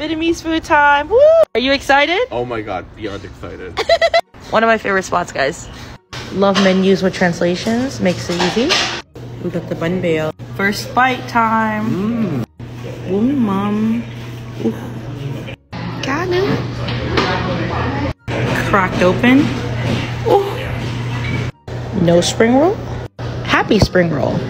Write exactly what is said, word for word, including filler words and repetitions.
Vietnamese food time. Woo! Are you excited? Oh my god, beyond excited. One of my favorite spots, guys. Love menus with translations. Makes it easy. We got the banh beo. First bite time. Mm. Ooh, mom. Ooh. Got it. Cracked open. Ooh. No spring roll? Happy spring roll.